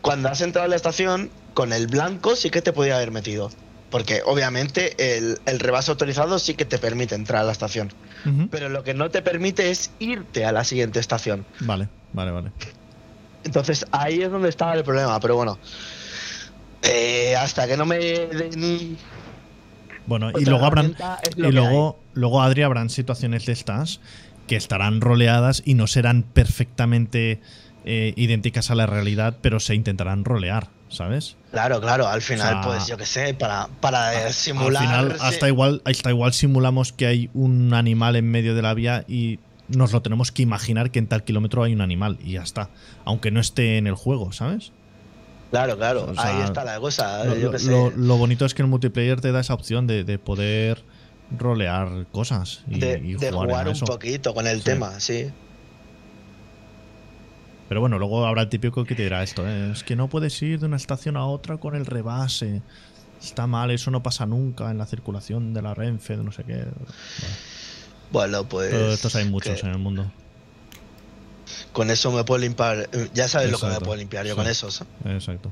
cuando has entrado a la estación, con el blanco sí que te podía haber metido. Porque obviamente el, el rebase autorizado sí que te permite entrar a la estación. Uh-huh. Pero lo que no te permite es irte a la siguiente estación. Vale, vale, vale. Entonces ahí es donde estaba el problema, pero bueno. Eh, hasta que no me den. Bueno, y luego habrán. Y luego, luego, Adri, habrán situaciones de estas que estarán roleadas y no serán perfectamente eh, idénticas a la realidad, pero se intentarán rolear, ¿sabes? Claro, claro, al final, o sea, pues yo qué sé, para, para a, simular. Al final, hasta igual, hasta igual simulamos que hay un animal en medio de la vía y nos lo tenemos que imaginar que en tal kilómetro hay un animal y ya está, aunque no esté en el juego, ¿sabes? Claro, claro, o sea, ahí está la cosa. Lo, yo qué sé. Lo, lo bonito es que el multiplayer te da esa opción de, de poder rolear cosas y, de, y jugar, de jugar un eso. poquito con el sí. tema, sí. Pero bueno, luego habrá el típico que te dirá esto, ¿eh? Es que no puedes ir de una estación a otra con el rebase. Está mal, eso no pasa nunca en la circulación de la Renfe, de no sé qué. Bueno, bueno pues… Pero estos hay muchos en el mundo. Con eso me puedo limpiar… Ya sabes Exacto. lo que me puedo limpiar yo sí. con esos. ¿eh? Exacto.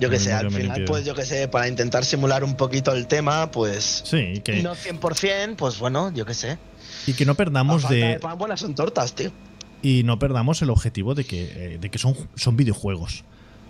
Yo que sé, al final, pues yo que sé, para intentar simular un poquito el tema, pues… Sí, que… No cien por cien, pues bueno, yo que sé. Y que no perdamos de… de pan, buenas son tortas, tío. Y no perdamos el objetivo de que, de que son, son videojuegos.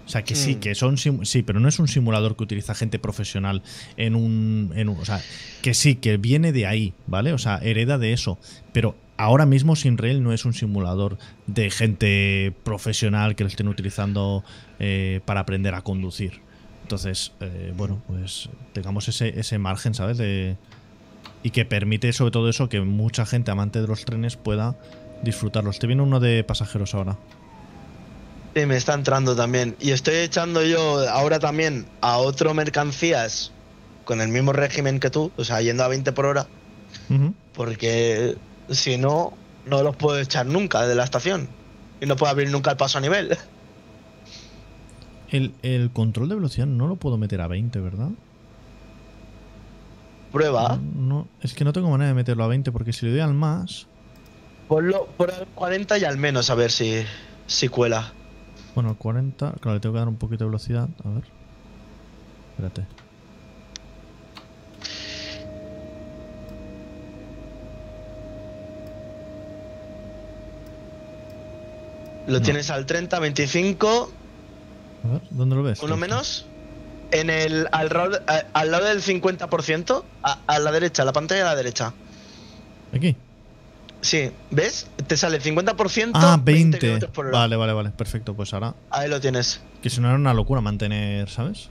O sea, que mm. sí, que son… Sí, pero no es un simulador que utiliza gente profesional en un, en un… O sea, que sí, que viene de ahí, ¿vale? O sea, hereda de eso, pero… Ahora mismo SimRail no es un simulador de gente profesional que lo estén utilizando eh, para aprender a conducir. Entonces, eh, bueno, pues tengamos ese, ese margen, ¿sabes? De, y que permite sobre todo eso que mucha gente amante de los trenes pueda disfrutarlos. Te viene uno de pasajeros ahora. Sí, me está entrando también. Y estoy echando yo ahora también a otro mercancías con el mismo régimen que tú, o sea, yendo a veinte por hora. Uh-huh. Porque… Si no, no los puedo echar nunca de la estación. Y no puedo abrir nunca el paso a nivel. El, el control de velocidad no lo puedo meter a veinte, ¿verdad? Prueba. No, no, es que no tengo manera de meterlo a veinte, porque si le doy al más… Ponlo por el cuarenta y al menos, a ver si, si cuela. Bueno, el cuarenta… Claro, le tengo que dar un poquito de velocidad. A ver. Espérate. Lo no. tienes al treinta, veinticinco. A ver, ¿dónde lo ves? Uno menos. En el, al, al, al lado del cincuenta por ciento, a, a la derecha, la pantalla a la derecha. ¿Aquí? Sí, ¿ves? Te sale cincuenta por ciento. Ah, veinte. veinte por hora. Vale, vale, vale. Perfecto, pues ahora. Ahí lo tienes. Que si no era una locura mantener, ¿sabes?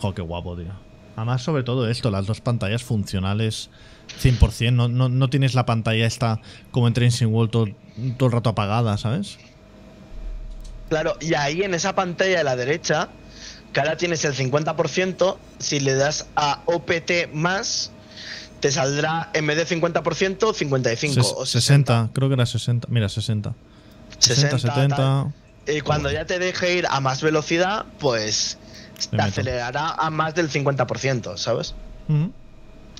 Jo, qué guapo, tío. Además, sobre todo esto, las dos pantallas funcionales cien por cien, no, no, no tienes la pantalla esta como en Train Sim World todo, todo el rato apagada, ¿sabes? Claro, y ahí en esa pantalla de la derecha, que ahora tienes el cincuenta por ciento, si le das a O P T más, te saldrá en vez de cincuenta por ciento, cincuenta y cinco. Se o sesenta, sesenta, creo que era sesenta. Mira, sesenta. sesenta, sesenta setenta. Tal. Y cuando oh. ya te deje ir a más velocidad, pues… Te acelerará a más del cincuenta por ciento, ¿sabes? Uh-huh.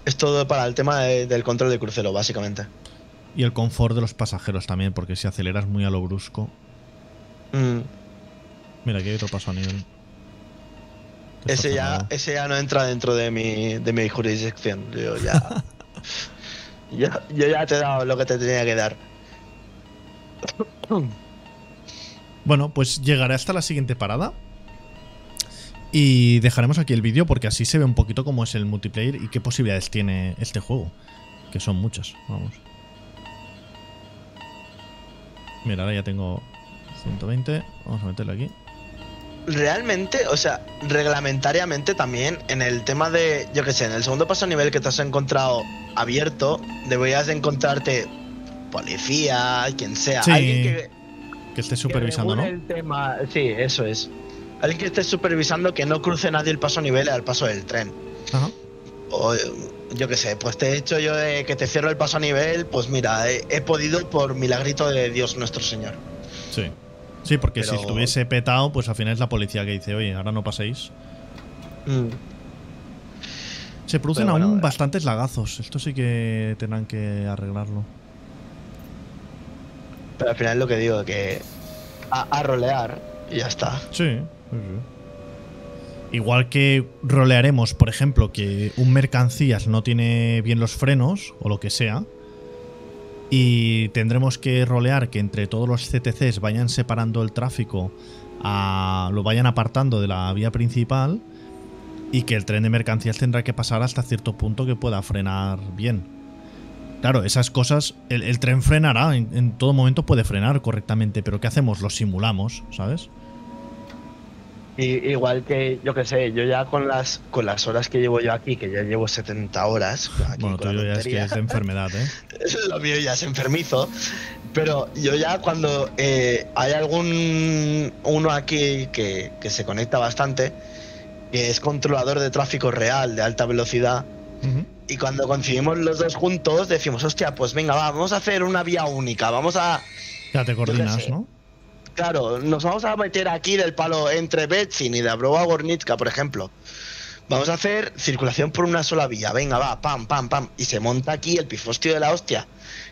Es todo para el tema de, del control de crucero, básicamente. Y el confort de los pasajeros también, porque si aceleras muy a lo brusco… Mm. Mira, aquí hay otro paso a nivel. Ese ya, ese ya no entra dentro de mi, de mi jurisdicción. Yo ya, yo, yo ya te he dado lo que te tenía que dar. Bueno, pues llegaré hasta la siguiente parada. Y dejaremos aquí el vídeo porque así se ve un poquito cómo es el multiplayer y qué posibilidades tiene este juego. Que son muchas, vamos. Mira, ahora ya tengo ciento veinte. Vamos a meterlo aquí. Realmente, o sea, reglamentariamente también, en el tema de, yo qué sé, en el segundo paso a nivel que te has encontrado abierto, deberías de encontrarte policía, quien sea. Sí, alguien que, que esté supervisando, que regule, ¿no? El tema, sí, eso es. Alguien que esté supervisando que no cruce nadie el paso nivel al paso del tren. Ajá. O, yo qué sé, pues te he hecho yo de que te cierro el paso a nivel, pues mira, he, he podido por milagrito de Dios nuestro Señor. Sí, sí, porque pero... si estuviese petado, pues al final es la policía que dice, oye, ahora no paséis. Mm. Se producen bueno, aún bastantes lagazos, esto sí que tendrán que arreglarlo. Pero al final es lo que digo, que a, a rolear y ya está. Sí, sí, sí. Igual que rolearemos, por ejemplo, que un mercancías no tiene bien los frenos o lo que sea, y tendremos que rolear que entre todos los C T Cs vayan separando el tráfico, a, lo vayan apartando de la vía principal, y que el tren de mercancías tendrá que pasar hasta cierto punto que pueda frenar bien. Claro, esas cosas, el, el tren frenará, en, en todo momento puede frenar correctamente, pero ¿qué hacemos? Lo simulamos, ¿sabes? Y, igual que, yo que sé, yo ya con las con las horas que llevo yo aquí, que ya llevo setenta horas. Aquí bueno, tú ya es que es de enfermedad, ¿eh? Lo mío ya es enfermizo. Pero yo ya cuando eh, hay algún uno aquí que, que se conecta bastante, que es controlador de tráfico real, de alta velocidad, uh-huh. Y cuando coincidimos los dos juntos decimos, hostia, pues venga, va, vamos a hacer una vía única, vamos a... Ya te coordinas, ¿no? Claro, nos vamos a meter aquí del palo entre Będzin y Dąbrowa a Górnicka, por ejemplo. Vamos a hacer circulación por una sola vía. Venga, va, pam, pam, pam. Y se monta aquí el pifostio de la hostia.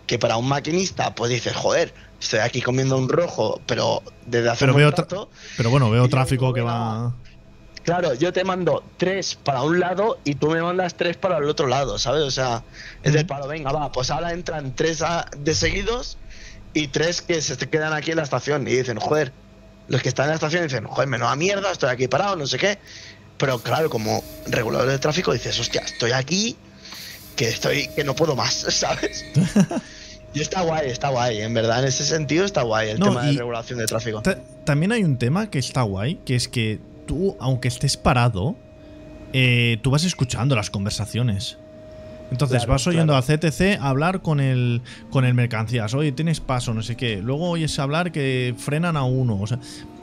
Que para un maquinista, pues dices, joder, estoy aquí comiendo un rojo, pero desde hace pero un veo rato... Pero bueno, veo tráfico yo, que va... Claro, yo te mando tres para un lado y tú me mandas tres para el otro lado, ¿sabes? O sea, es del palo, venga, va, pues ahora entran tres a, de seguidos... Y tres que se quedan aquí en la estación y dicen, joder, los que están en la estación dicen, joder, menuda mierda, estoy aquí parado, no sé qué. Pero claro, como regulador de tráfico dices, hostia, estoy aquí, que estoy que no puedo más, ¿sabes? Y está guay, está guay, en verdad, en ese sentido está guay el no, tema de regulación de tráfico. También hay un tema que está guay, que es que tú, aunque estés parado, eh, tú vas escuchando las conversaciones. Entonces claro, vas oyendo claro. al C T C a hablar con el con el mercancías. Oye, tienes paso, no sé qué. Luego oyes hablar que frenan a uno. O sea,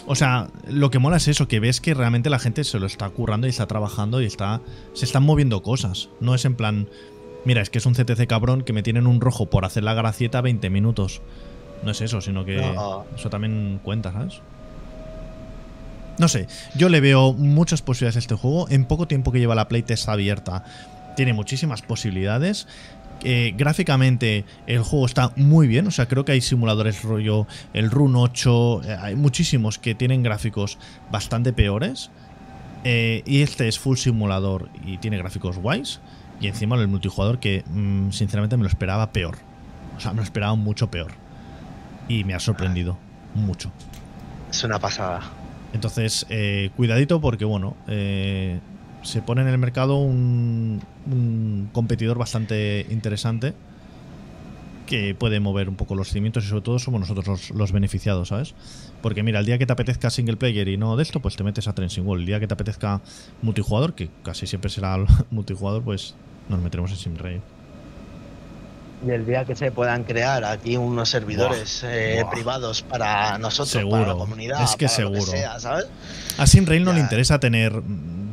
o sea, lo que mola es eso, que ves que realmente la gente se lo está currando y está trabajando y está se están moviendo cosas. No es en plan, mira, es que es un C T C cabrón que me tienen un rojo por hacer la gracieta veinte minutos. No es eso, sino que no. Eso también cuenta, ¿sabes? No sé, yo le veo muchas posibilidades a este juego. En poco tiempo que lleva la playtest abierta, tiene muchísimas posibilidades. Eh, gráficamente el juego está muy bien. O sea, creo que hay simuladores rollo el Run ocho. Eh, hay muchísimos que tienen gráficos bastante peores. Eh, y este es full simulador y tiene gráficos guays. Y encima el multijugador que mmm, sinceramente me lo esperaba peor. O sea, me lo esperaba mucho peor. Y me ha sorprendido mucho. Es una pasada. Entonces, eh, cuidadito porque bueno... Eh, se pone en el mercado un, un competidor bastante interesante que puede mover un poco los cimientos y sobre todo somos nosotros los, los beneficiados, ¿sabes? Porque mira, el día que te apetezca single player y no de esto, pues te metes a Train Sim World. El día que te apetezca multijugador, que casi siempre será multijugador, pues nos meteremos en SimRail. Y el día que se puedan crear aquí unos servidores buah, eh, buah. privados para nosotros, seguro. Para la comunidad, es que para seguro. Lo que sea, ¿sabes? A SimRail no le interesa tener...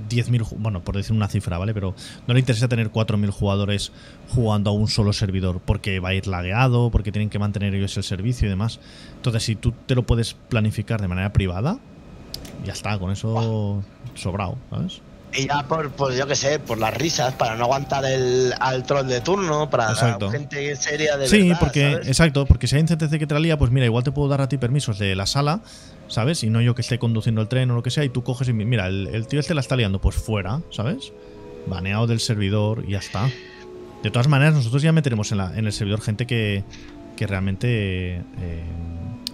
diez mil, bueno, por decir una cifra, ¿vale? Pero no le interesa tener cuatro mil jugadores jugando a un solo servidor porque va a ir lagueado, porque tienen que mantener ellos el servicio y demás. Entonces, si tú te lo puedes planificar de manera privada, ya está, con eso sobrado, ¿sabes? Y ya por, por yo que sé, por las risas, para no aguantar el, al troll de turno, para exacto. gente seria de sí, verdad, porque, ¿sabes? Exacto, porque si hay un C T C que te la lía, pues mira, igual te puedo dar a ti permisos de la sala, ¿sabes? Y no yo que esté conduciendo el tren o lo que sea, y tú coges y mira, el, el tío este la está liando, pues fuera, ¿sabes? Baneado del servidor y ya está. De todas maneras, nosotros ya meteremos en, la, en el servidor gente que, que realmente eh,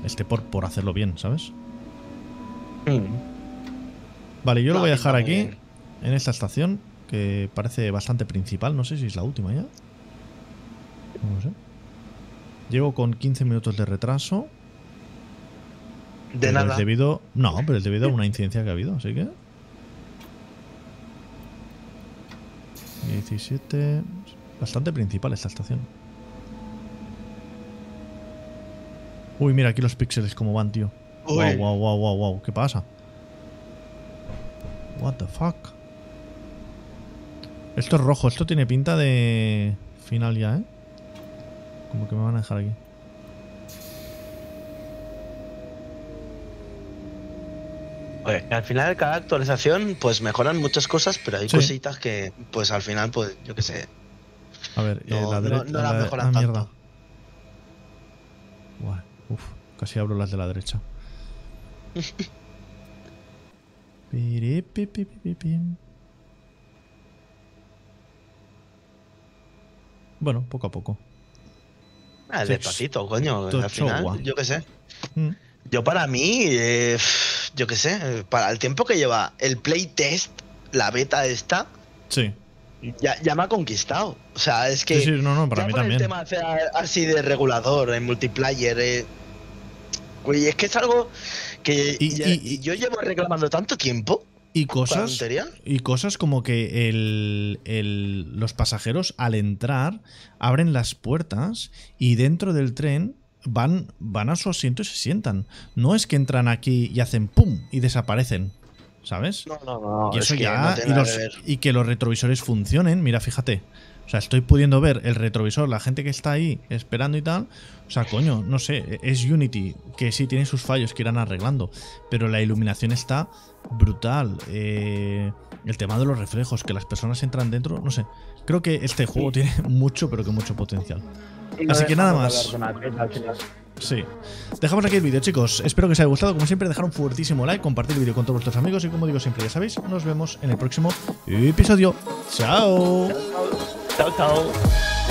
esté por, por hacerlo bien, ¿sabes? Mm. Vale, yo no, lo voy a dejar aquí. En esta estación, que parece bastante principal. No sé si es la última ya. No sé. Llevo con quince minutos de retraso. De nada. Debido, no, pero es debido a una incidencia que ha habido, así que... diecisiete... Bastante principal esta estación. Uy, mira aquí los píxeles como van, tío. Uy. Wow, wow, wow, wow, wow. ¿Qué pasa? What the fuck. Esto es rojo, esto tiene pinta de final ya, ¿eh? Como que me van a dejar aquí. Oye, al final cada actualización pues mejoran muchas cosas, pero hay sí. cositas que pues al final pues yo qué sé. A ver, no, eh, la derecha, no, no las la mejoran la tanto. Guau, uf, casi abro las de la derecha. Bueno, poco a poco. Ah, despacito, coño. Al final, yo qué sé. Mm. Yo para mí, eh, yo qué sé, para el tiempo que lleva el playtest, la beta esta, sí. ya, ya me ha conquistado. O sea, es que sí, sí, no, no, para mí también. El tema hacer así de regulador en multiplayer, eh, oye, es que es algo que y, ya, y, y, yo llevo reclamando tanto tiempo. Y cosas, y cosas como que el, el, los pasajeros al entrar abren las puertas y dentro del tren van, van a su asiento y se sientan. No es que entran aquí y hacen pum y desaparecen, ¿sabes? No, no, no. Y eso es que ya, no y, los, y que los retrovisores funcionen, mira, fíjate. O sea, estoy pudiendo ver el retrovisor, la gente que está ahí esperando y tal. O sea, coño, no sé, es Unity, que sí tiene sus fallos que irán arreglando, pero la iluminación está brutal. Eh, el tema de los reflejos, que las personas entran dentro, no sé. Creo que este juego sí. tiene mucho, pero que mucho potencial. No Así que nada más. Sí. Dejamos aquí el vídeo, chicos. Espero que os haya gustado. Como siempre, dejar un fuertísimo like, compartir el vídeo con todos vuestros amigos y, como digo siempre, ya sabéis, nos vemos en el próximo episodio. ¡Chao! Chao, chao.